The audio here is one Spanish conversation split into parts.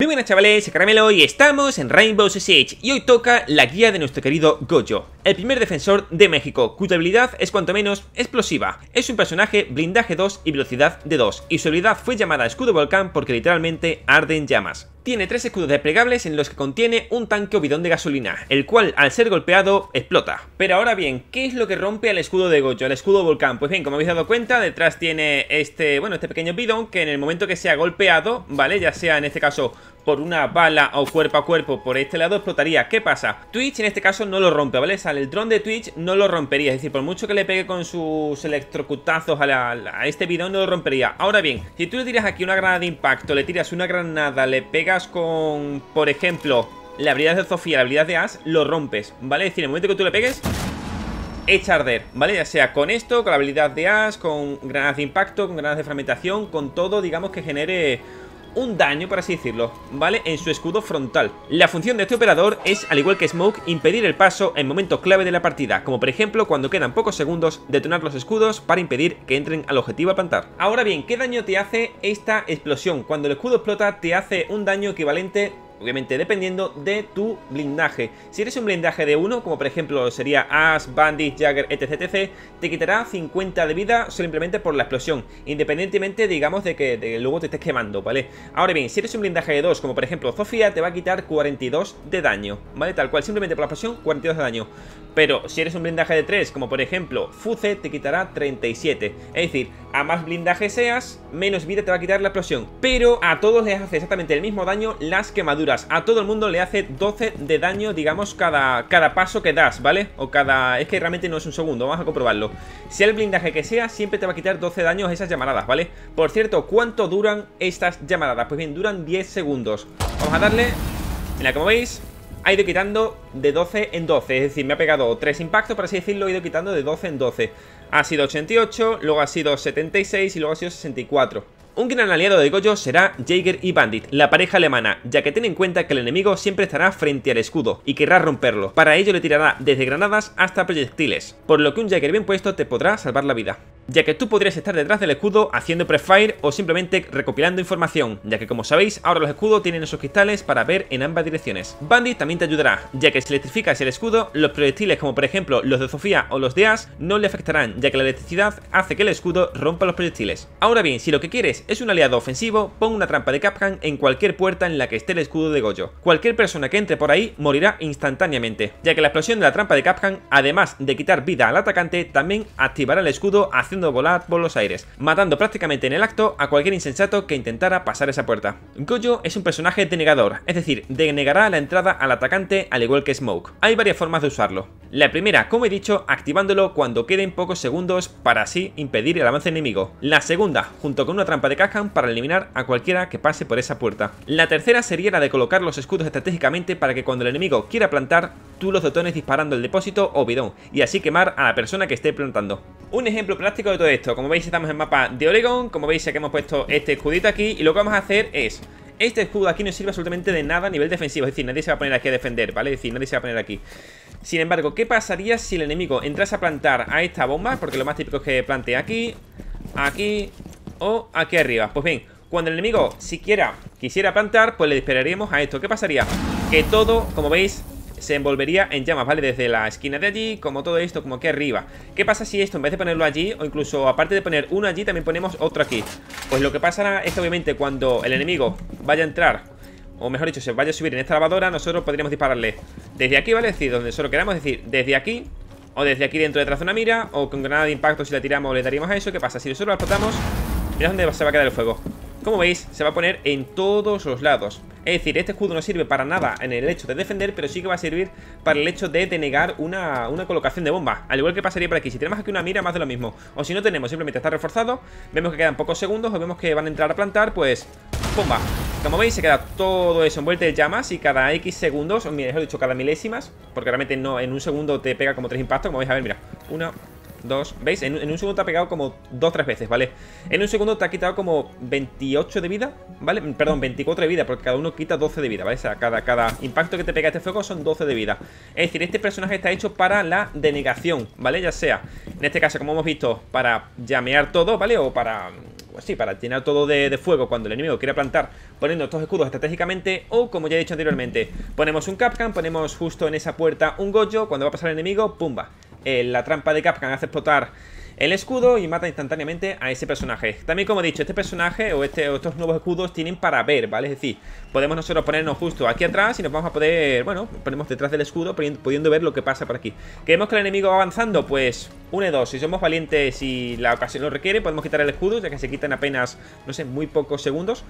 Muy buenas chavales, soy Caramelo y estamos en Rainbow Six Siege. Y hoy toca la guía de nuestro querido Goyo, el primer defensor de México, cuya habilidad es cuanto menos explosiva. Es un personaje blindaje 2 y velocidad de 2, y su habilidad fue llamada escudo volcán porque literalmente arde en llamas. Tiene 3 escudos desplegables en los que contiene un tanque o bidón de gasolina, el cual al ser golpeado explota. Pero ahora bien, ¿qué es lo que rompe al escudo de Goyo, al escudo volcán? Pues bien, como habéis dado cuenta, detrás tiene este pequeño bidón que en el momento que sea golpeado, ¿vale? Ya sea en este caso por una bala o cuerpo a cuerpo por este lado explotaría. ¿Qué pasa? Twitch en este caso no lo rompe, ¿vale? Sale el dron de Twitch, no lo rompería. Es decir, por mucho que le pegue con sus electrocutazos a este bidón, no lo rompería. Ahora bien, si tú le tiras aquí una granada de impacto, le tiras una granada, le pegas con, por ejemplo, la habilidad de Zofia, la habilidad de Ash, lo rompes, ¿vale? Es decir, en el momento que tú le pegues, echa a arder, ¿vale? Ya sea con esto, con la habilidad de Ash, con granadas de impacto, con granadas de fragmentación, con todo, digamos que genere un daño, por así decirlo, ¿vale? En su escudo frontal. La función de este operador es, al igual que Smoke, impedir el paso en momentos clave de la partida, como por ejemplo cuando quedan pocos segundos, detonar los escudos para impedir que entren al objetivo a plantar. Ahora bien, ¿qué daño te hace esta explosión? Cuando el escudo explota te hace un daño equivalente, obviamente dependiendo de tu blindaje. Si eres un blindaje de 1, como por ejemplo sería Ash, Bandit, Jäger, etc., te quitará 50 de vida simplemente por la explosión, independientemente, digamos, de que luego te estés quemando, ¿vale? Ahora bien, si eres un blindaje de 2, como por ejemplo Zofia, te va a quitar 42 de daño, ¿vale? Tal cual, simplemente por la explosión, 42 de daño. Pero si eres un blindaje de 3, como por ejemplo Fuce, te quitará 37. Es decir, a más blindaje seas, menos vida te va a quitar la explosión. Pero a todos les hace exactamente el mismo daño las quemaduras. A todo el mundo le hace 12 de daño, digamos, cada paso que das, ¿vale? O cada... es que realmente no es un segundo, vamos a comprobarlo. Sea el blindaje que sea, siempre te va a quitar 12 daños esas llamaradas, ¿vale? Por cierto, ¿cuánto duran estas llamaradas? Pues bien, duran 10 segundos. Vamos a darle... mira, como veis, ha ido quitando de 12 en 12. Es decir, me ha pegado 3 impactos, por así decirlo, he ido quitando de 12 en 12. Ha sido 88, luego ha sido 76 y luego ha sido 64. Un gran aliado de Goyo será Jäger y Bandit, la pareja alemana, ya que ten en cuenta que el enemigo siempre estará frente al escudo y querrá romperlo. Para ello le tirará desde granadas hasta proyectiles, por lo que un Jäger bien puesto te podrá salvar la vida, ya que tú podrías estar detrás del escudo haciendo prefire o simplemente recopilando información, ya que como sabéis, ahora los escudos tienen esos cristales para ver en ambas direcciones. Bandit también te ayudará, ya que si electrificas el escudo, los proyectiles como por ejemplo los de Zofia o los de Ash no le afectarán, ya que la electricidad hace que el escudo rompa los proyectiles. Ahora bien, si lo que quieres es un aliado ofensivo, pon una trampa de Kapkan en cualquier puerta en la que esté el escudo de Goyo. Cualquier persona que entre por ahí morirá instantáneamente, ya que la explosión de la trampa de Kapkan, además de quitar vida al atacante, también activará el escudo haciendo volar por los aires, matando prácticamente en el acto a cualquier insensato que intentara pasar esa puerta. Goyo es un personaje denegador, es decir, denegará la entrada al atacante al igual que Smoke. Hay varias formas de usarlo. La primera, como he dicho, activándolo cuando queden pocos segundos para así impedir el avance enemigo. La segunda, junto con una trampa de Kapkan para eliminar a cualquiera que pase por esa puerta. La tercera sería la de colocar los escudos estratégicamente para que cuando el enemigo quiera plantar, tú los detones disparando el depósito o bidón y así quemar a la persona que esté plantando. Un ejemplo práctico de todo esto, como veis estamos en el mapa de Oregon, como veis aquí hemos puesto este escudito aquí y lo que vamos a hacer es... este escudo aquí no sirve absolutamente de nada a nivel defensivo, es decir, nadie se va a poner aquí a defender, ¿vale? Es decir, nadie se va a poner aquí. Sin embargo, ¿qué pasaría si el enemigo entrase a plantar a esta bomba? Porque lo más típico es que plante aquí, aquí... o aquí arriba. Pues bien, cuando el enemigo siquiera quisiera plantar, pues le dispararíamos a esto. ¿Qué pasaría? Que todo, como veis, se envolvería en llamas, ¿vale? Desde la esquina de allí, como todo esto, como aquí arriba. ¿Qué pasa si esto, en vez de ponerlo allí, o incluso aparte de poner uno allí, también ponemos otro aquí? Pues lo que pasará es que obviamente cuando el enemigo vaya a entrar, o mejor dicho, se vaya a subir en esta lavadora, nosotros podríamos dispararle desde aquí, ¿vale? Es decir, donde nosotros queramos, es decir, desde aquí, o desde aquí dentro detrás de una mira, o con granada de impacto si la tiramos le daríamos a eso. ¿Qué pasa? Si nosotros la explotamos, mirad dónde se va a quedar el fuego. Como veis, se va a poner en todos los lados. Es decir, este escudo no sirve para nada en el hecho de defender, pero sí que va a servir para el hecho de denegar una colocación de bomba. Al igual que pasaría por aquí, si tenemos aquí una mira, más de lo mismo. O si no tenemos, simplemente está reforzado. Vemos que quedan pocos segundos o vemos que van a entrar a plantar, pues... bomba. Como veis, se queda todo eso envuelto en llamas y cada X segundos, o mejor dicho, cada milésimas, porque realmente no, en un segundo te pega como 3 impactos, como veis, a ver, mira, 1, 2, ¿veis? En un segundo te ha pegado como 2 o 3 veces, ¿vale? En un segundo te ha quitado como 28 de vida, ¿vale? Perdón, 24 de vida, porque cada uno quita 12 de vida, ¿vale? O sea, cada impacto que te pega este fuego son 12 de vida. Es decir, este personaje está hecho para la denegación, ¿vale? Ya sea, en este caso, como hemos visto, para llamear todo, ¿vale? O para... así, para llenar todo de fuego cuando el enemigo quiera plantar, poniendo estos escudos estratégicamente. O como ya he dicho anteriormente, ponemos un Kapkan, ponemos justo en esa puerta un Gojo. Cuando va a pasar el enemigo, ¡pumba! La trampa de Kapkan hace explotar el escudo y mata instantáneamente a ese personaje. También, como he dicho, este personaje o estos nuevos escudos tienen para ver, ¿vale? Es decir, podemos nosotros ponernos justo aquí atrás y nos vamos a poder, bueno, ponemos detrás del escudo, pudiendo ver lo que pasa por aquí. ¿Queremos que el enemigo va avanzando? Pues une dos. Si somos valientes y la ocasión lo requiere, podemos quitar el escudo, ya que se quitan apenas, no sé, muy pocos segundos.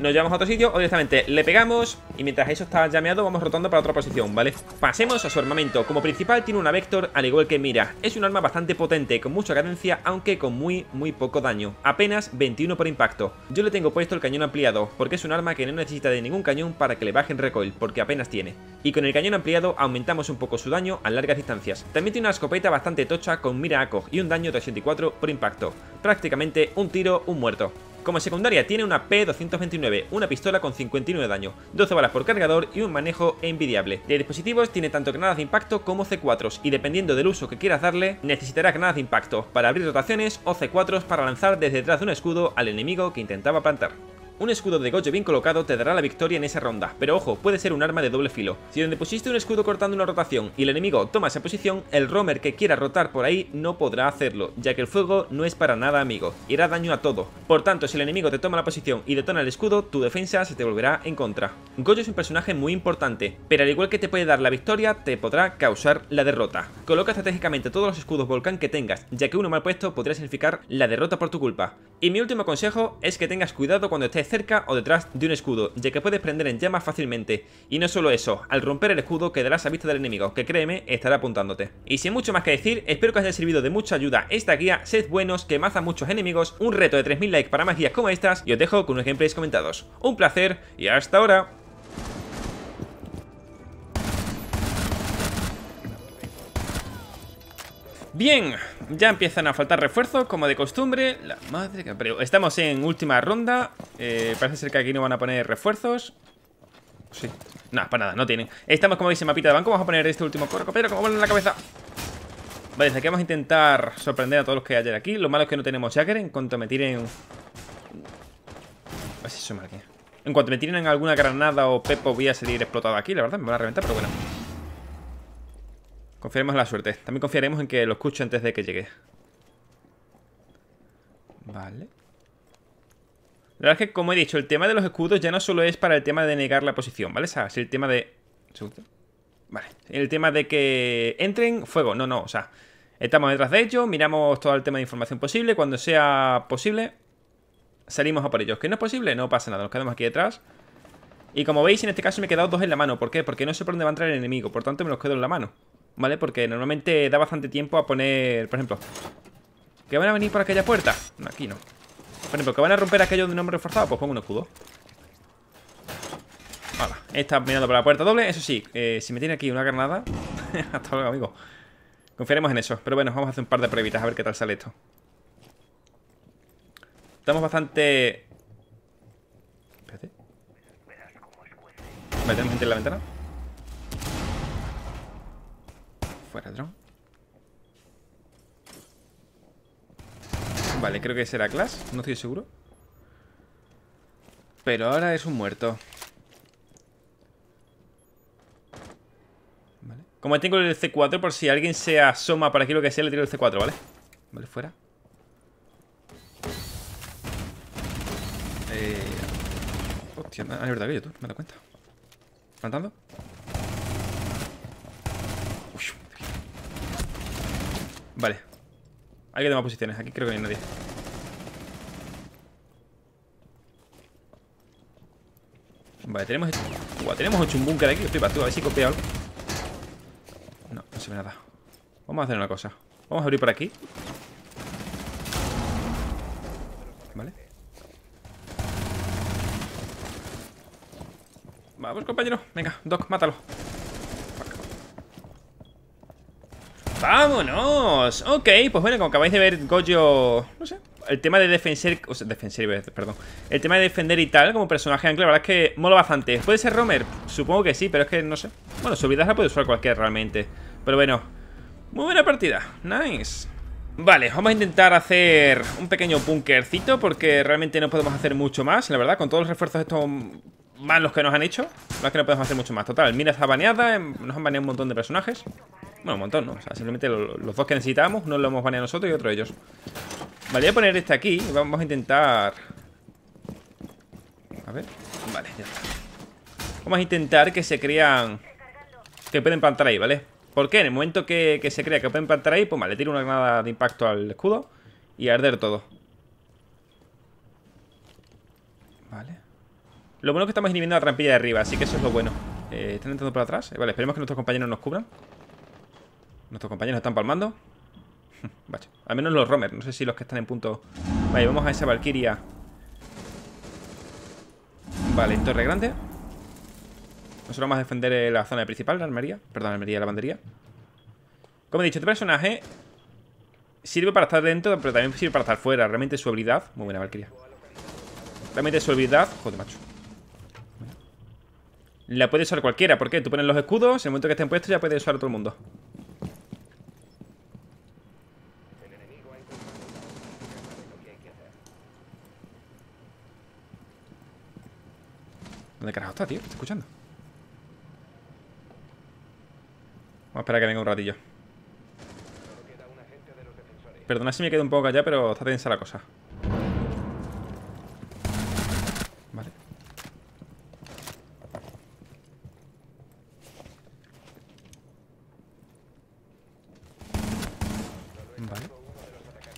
Nos llevamos a otro sitio o directamente le pegamos y mientras eso está llameado vamos rotando para otra posición, ¿vale? Pasemos a su armamento. Como principal tiene una Vector, al igual que Mira. Es un arma bastante potente, con mucha cadencia, aunque con muy poco daño. Apenas 21 por impacto. Yo le tengo puesto el cañón ampliado, porque es un arma que no necesita de ningún cañón para que le bajen recoil, porque apenas tiene. Y con el cañón ampliado aumentamos un poco su daño a largas distancias. También tiene una escopeta bastante tocha con Mira ACOG y un daño de 84 por impacto. Prácticamente un tiro, un muerto. Como secundaria tiene una P229, una pistola con 59 de daño, 12 balas por cargador y un manejo envidiable. De dispositivos tiene tanto granadas de impacto como C4s y dependiendo del uso que quieras darle, necesitará granadas de impacto para abrir rotaciones o C4s para lanzar desde detrás de un escudo al enemigo que intentaba plantar. Un escudo de Gojo bien colocado te dará la victoria en esa ronda, pero ojo, puede ser un arma de doble filo. Si donde pusiste un escudo cortando una rotación y el enemigo toma esa posición, el roamer que quiera rotar por ahí no podrá hacerlo, ya que el fuego no es para nada amigo, y hará daño a todo. Por tanto, si el enemigo te toma la posición y detona el escudo, tu defensa se te volverá en contra. Gojo es un personaje muy importante, pero al igual que te puede dar la victoria, te podrá causar la derrota. Coloca estratégicamente todos los escudos volcán que tengas, ya que uno mal puesto podría significar la derrota por tu culpa. Y mi último consejo es que tengas cuidado cuando estés cerca o detrás de un escudo, ya que puedes prender en llamas fácilmente. Y no solo eso, al romper el escudo quedarás a vista del enemigo, que créeme, estará apuntándote. Y sin mucho más que decir, espero que os haya servido de mucha ayuda esta guía. Sed buenos, que mazan muchos enemigos, un reto de 3000 likes para más guías como estas, y os dejo con unos gameplays comentados. Un placer y hasta ahora. Bien, ya empiezan a faltar refuerzos, como de costumbre. La madre que parió. Estamos en última ronda. Parece ser que aquí no van a poner refuerzos. Sí. Nada, para nada, no tienen. Estamos, como veis, en mapita de banco. Vamos a poner este último corco, pero como vuelve en la cabeza. Vale, desde aquí vamos a intentar sorprender a todos los que hayan aquí. Lo malo es que no tenemos Jäger. En cuanto me tiren... Así soy mal aquí. En cuanto me tiren en alguna granada o pepo, voy a salir explotado aquí. La verdad, me van a reventar, pero bueno. Confiaremos en la suerte. También confiaremos en que lo escucho antes de que llegue. Vale. La verdad es que, como he dicho, el tema de los escudos ya no solo es para el tema de negar la posición, ¿vale? O sea, si el tema de... Vale. El tema de que entren fuego. No, no, o sea, estamos detrás de ellos, miramos todo el tema de información posible. Cuando sea posible, salimos a por ellos. Que no es posible, no pasa nada. Nos quedamos aquí detrás. Y como veis, en este caso me he quedado dos en la mano. ¿Por qué? Porque no sé por dónde va a entrar el enemigo. Por tanto, me los quedo en la mano. ¿Vale? Porque normalmente da bastante tiempo a poner, por ejemplo, que van a venir por aquella puerta. No, aquí no. Por ejemplo, que van a romper aquello de un hombre reforzado. Pues pongo un escudo. Hola. Está mirando por la puerta doble. Eso sí, si me tiene aquí una granada. Hasta luego, amigo. Confiaremos en eso. Pero bueno, vamos a hacer un par de pruebitas a ver qué tal sale esto. Estamos bastante... Espérate. Vale, tenemos gente en la ventana. Fuera, dron. Vale, creo que será Clash. No estoy seguro. Pero ahora es un muerto. Vale. Como tengo el C4, por si alguien se asoma por aquí, lo que sea, le tiro el C4, ¿vale? Vale, fuera. Hostia, no, es verdad que yo, tú, me da cuenta. ¿Plantando? Vale. Hay que tomar posiciones. Aquí creo que no hay nadie. Vale, tenemos... Uah, tenemos 8 un búnker aquí. Flipa, tú, a ver si he copiado algo. No, no se ve nada. Vamos a hacer una cosa. Vamos a abrir por aquí. Vale. Vamos, compañero. Venga, Doc, mátalo. ¡Vámonos! Ok, pues bueno, como acabáis de ver, Gojo... No sé, el tema de defender... O sea, perdón. El tema de defender y tal, como personaje ancla, la verdad es que mola bastante. ¿Puede ser roamer? Supongo que sí, pero es que no sé. Bueno, su habilidad la puede usar cualquiera realmente. Pero bueno, muy buena partida. Nice. Vale, vamos a intentar hacer un pequeño bunkercito, porque realmente no podemos hacer mucho más, la verdad, con todos los refuerzos estos malos que nos han hecho. La verdad es que no podemos hacer mucho más. Total, Mira está baneada, nos han baneado un montón de personajes. Bueno, un montón, ¿no? O sea, simplemente los dos que necesitábamos, uno lo hemos baneado nosotros y otro ellos. Vale, voy a poner este aquí y vamos a intentar... A ver, vale, ya está. Vamos a intentar que se crean... Que pueden plantar ahí, ¿vale? Porque en el momento que se crea que pueden plantar ahí, pues vale, tiro una granada de impacto al escudo y arder todo. Vale. Lo bueno es que estamos inhibiendo la trampilla de arriba, así que eso es lo bueno. ¿Están entrando por atrás? Vale, esperemos que nuestros compañeros nos cubran. Nuestros compañeros están palmando. Vaya, al menos los roamers, no sé si los que están en punto... Vale, vamos a esa Valquiria. Vale, en torre grande. Nosotros vamos a defender la zona principal, la armería. Perdón, la armería, la lavandería. Como he dicho, este personaje sirve para estar dentro, pero también sirve para estar fuera. Realmente su habilidad... Muy buena, Valquiria. Realmente su habilidad... Joder, macho. La puede usar cualquiera. ¿Por qué? Tú pones los escudos, en el momento que estén puestos ya puede usar a todo el mundo. ¿Dónde carajo está, tío? ¿Te estoy escuchando? Vamos a esperar a que venga un ratillo. Perdona si me quedo un poco allá, pero está tensa la cosa. Vale. Vale.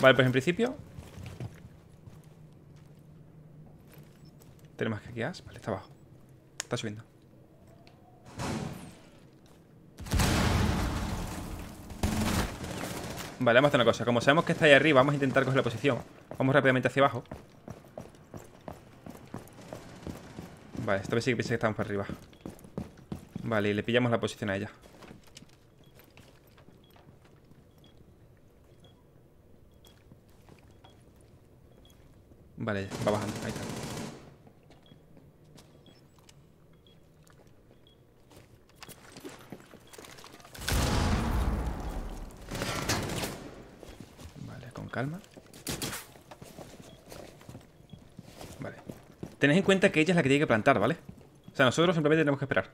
Vale, pues en principio... Tenemos que aquí Ash. Vale, está abajo. Está subiendo. Vale, vamos a hacer una cosa. Como sabemos que está ahí arriba, vamos a intentar coger la posición. Vamos rápidamente hacia abajo. Vale, esta vez sí que piensa que estamos para arriba. Vale, y le pillamos la posición a ella. Vale, va bajando. Ahí está. Calma. Vale. Tened en cuenta que ella es la que tiene que plantar, ¿vale? O sea, nosotros simplemente tenemos que esperar.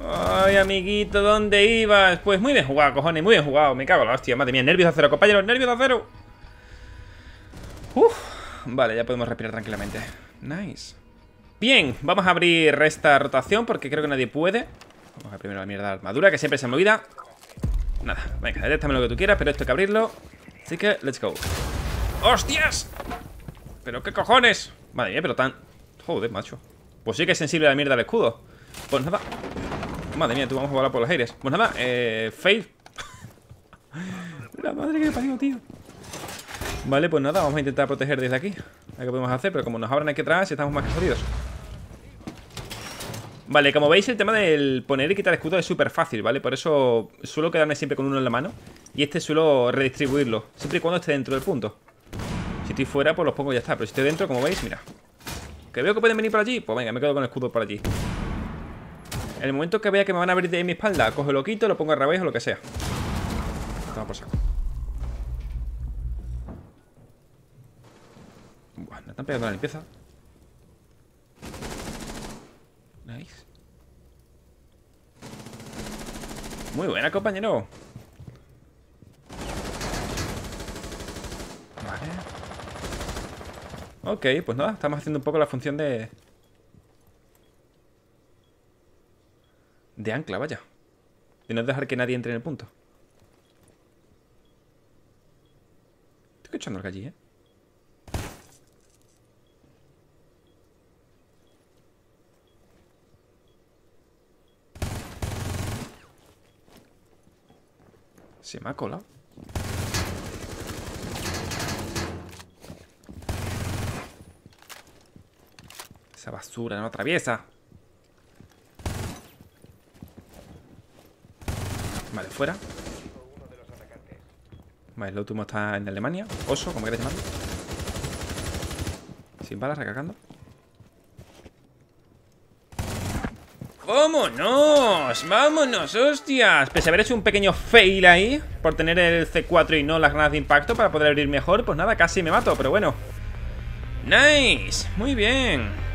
Ay, amiguito, ¿dónde ibas? Pues muy bien jugado, cojones, muy bien jugado. Me cago en la hostia, madre mía, nervios a cero, compañeros, nervios a cero. Uf. Vale, ya podemos respirar tranquilamente. Nice. Bien, vamos a abrir esta rotación porque creo que nadie puede. Vamos a ver primero la mierda de armadura, que siempre se me olvida. Nada, venga, déjame lo que tú quieras, pero esto hay que abrirlo. Así que, let's go. ¡Hostias! ¿Pero qué cojones? Madre mía, pero tan... Joder, macho. Pues sí que es sensible a la mierda del escudo. Pues nada. Madre mía, tú vamos a volar por los aires. Pues nada, fail. La madre que me parió, tío. Vale, pues nada, vamos a intentar proteger desde aquí. A ver qué podemos hacer, pero como nos abran aquí atrás estamos más que jodidos. Vale, como veis el tema del poner y quitar escudo es súper fácil, ¿vale? Por eso suelo quedarme siempre con uno en la mano. Y este suelo redistribuirlo, siempre y cuando esté dentro del punto. Si estoy fuera, pues los pongo y ya está. Pero si estoy dentro, como veis, mira, que veo que pueden venir por allí, pues venga, me quedo con el escudo por allí. En el momento que vea que me van a abrir de mi espalda, cojo, lo quito, lo pongo al revés o lo que sea. Toma por saco. Buah, me están pegando la limpieza. Nice. Muy buena, compañero. Vale. Ok, pues nada, estamos haciendo un poco la función de... De ancla, vaya. De no dejar que nadie entre en el punto. Estoy escuchando algo allí, ¿eh? Se me ha colado. Esa basura no atraviesa. Vale, fuera. Vale, el último está en Alemania. Oso, como queréis llamarlo. Sin balas, recargando. ¡Vámonos! ¡Vámonos, hostias! Pese a haber hecho un pequeño fail ahí por tener el C4 y no las granadas de impacto para poder abrir mejor, pues nada, casi me mato, pero bueno. ¡Nice! Muy bien.